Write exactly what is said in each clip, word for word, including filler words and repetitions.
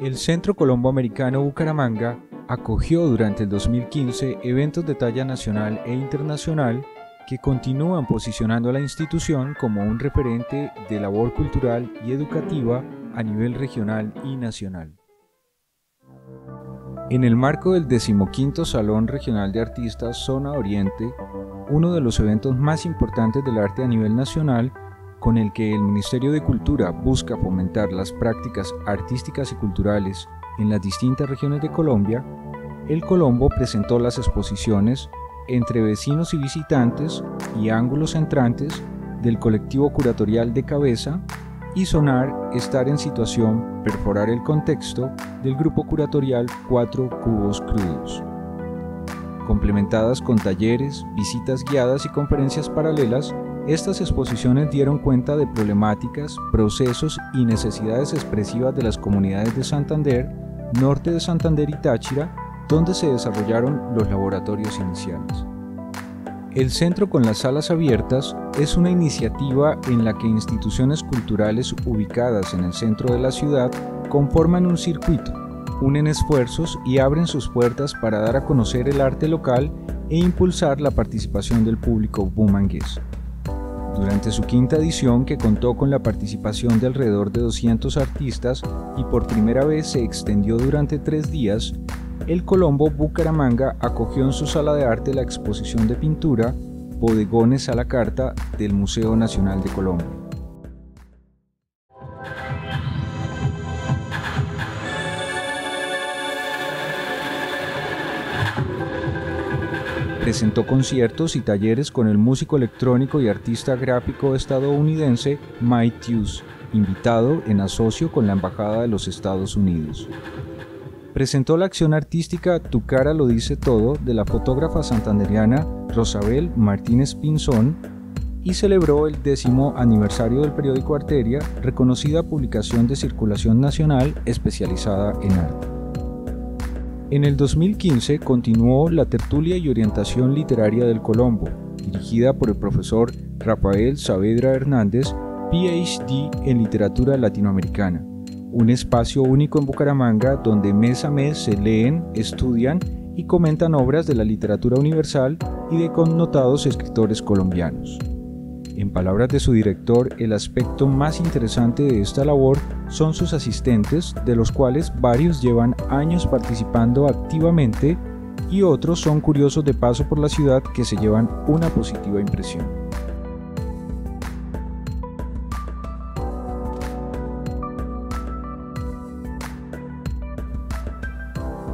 El Centro Colombo Americano Bucaramanga acogió durante el dos mil quince eventos de talla nacional e internacional que continúan posicionando a la institución como un referente de labor cultural y educativa a nivel regional y nacional. En el marco del decimoquinto Salón Regional de Artistas Zona Oriente, uno de los eventos más importantes del arte a nivel nacional, con el que el Ministerio de Cultura busca fomentar las prácticas artísticas y culturales en las distintas regiones de Colombia, el Colombo presentó las exposiciones Entre vecinos y visitantes y Ángulos entrantes del colectivo curatorial de Cabeza y Sonar, Estar en situación, perforar el contexto del grupo curatorial Cuatro Cubos Crudos, complementadas con talleres, visitas guiadas y conferencias paralelas. Estas exposiciones dieron cuenta de problemáticas, procesos y necesidades expresivas de las comunidades de Santander, Norte de Santander y Táchira, donde se desarrollaron los laboratorios iniciales. El Centro con las Salas Abiertas es una iniciativa en la que instituciones culturales ubicadas en el centro de la ciudad conforman un circuito, unen esfuerzos y abren sus puertas para dar a conocer el arte local e impulsar la participación del público bumangués. Durante su quinta edición, que contó con la participación de alrededor de doscientos artistas y por primera vez se extendió durante tres días, el Colombo Bucaramanga acogió en su sala de arte la exposición de pintura Bodegones a la Carta del Museo Nacional de Colombia. Presentó conciertos y talleres con el músico electrónico y artista gráfico estadounidense Mike Tews, invitado en asocio con la Embajada de los Estados Unidos. Presentó la acción artística Tu cara lo dice todo de la fotógrafa santandereana Rosabel Martínez Pinzón y celebró el décimo aniversario del periódico Arteria, reconocida publicación de circulación nacional especializada en arte. En el dos mil quince continuó la tertulia y orientación literaria del Colombo, dirigida por el profesor Rafael Saavedra Hernández, P H D en literatura latinoamericana. Un espacio único en Bucaramanga donde mes a mes se leen, estudian y comentan obras de la literatura universal y de connotados escritores colombianos. En palabras de su director, el aspecto más interesante de esta labor son sus asistentes, de los cuales varios llevan años participando activamente y otros son curiosos de paso por la ciudad que se llevan una positiva impresión.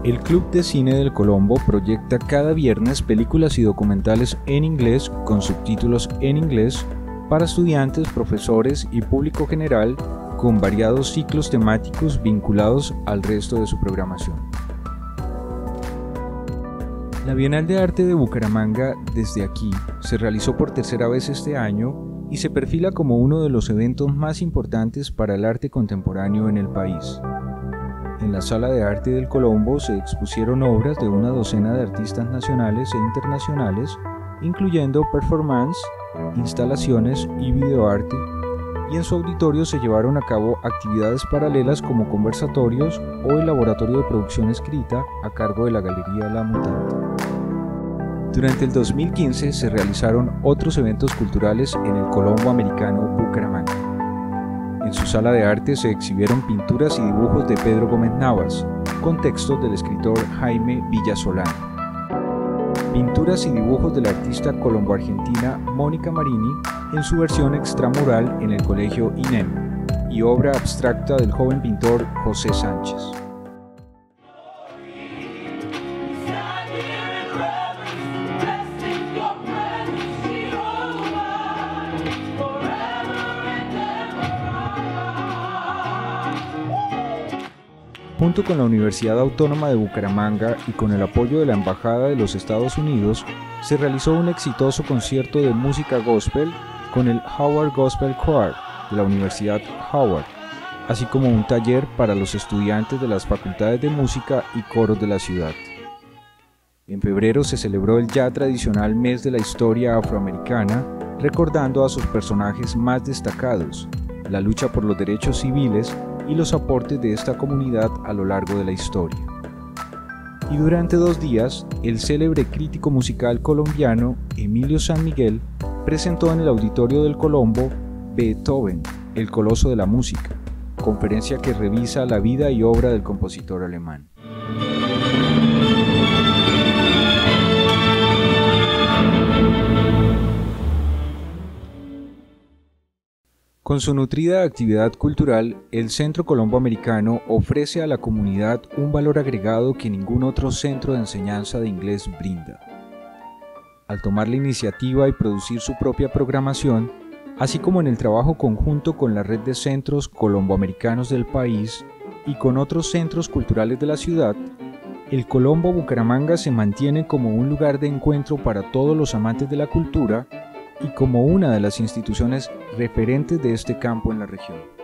El Club de Cine del Colombo proyecta cada viernes películas y documentales en inglés con subtítulos en inglés para estudiantes, profesores y público general, con variados ciclos temáticos vinculados al resto de su programación. La Bienal de Arte de Bucaramanga Desde Aquí se realizó por tercera vez este año y se perfila como uno de los eventos más importantes para el arte contemporáneo en el país. En la Sala de Arte del Colombo se expusieron obras de una docena de artistas nacionales e internacionales, incluyendo performance, instalaciones y videoarte, y en su auditorio se llevaron a cabo actividades paralelas como conversatorios o el laboratorio de producción escrita a cargo de la Galería La Mutante. Durante el dos mil quince se realizaron otros eventos culturales en el Colombo Americano Bucaramanga. En su sala de arte se exhibieron pinturas y dibujos de Pedro Gómez Navas, con textos del escritor Jaime Villasolán. Pinturas y dibujos de la artista colombo-argentina Mónica Marini en su versión extramural en el colegio I N E M y obra abstracta del joven pintor José Sánchez. Junto con la Universidad Autónoma de Bucaramanga y con el apoyo de la Embajada de los Estados Unidos, se realizó un exitoso concierto de música gospel con el Howard Gospel Choir de la Universidad Howard, así como un taller para los estudiantes de las facultades de música y coros de la ciudad. En febrero se celebró el ya tradicional mes de la historia afroamericana, recordando a sus personajes más destacados, la lucha por los derechos civiles, y los aportes de esta comunidad a lo largo de la historia. Y durante dos días, el célebre crítico musical colombiano Emilio San Miguel presentó en el Auditorio del Colombo Beethoven, el coloso de la música, conferencia que revisa la vida y obra del compositor alemán. Con su nutrida actividad cultural, el Centro Colombo-Americano ofrece a la comunidad un valor agregado que ningún otro centro de enseñanza de inglés brinda. Al tomar la iniciativa y producir su propia programación, así como en el trabajo conjunto con la red de centros colomboamericanos del país y con otros centros culturales de la ciudad, el Colombo Bucaramanga se mantiene como un lugar de encuentro para todos los amantes de la cultura y como una de las instituciones referentes de este campo en la región.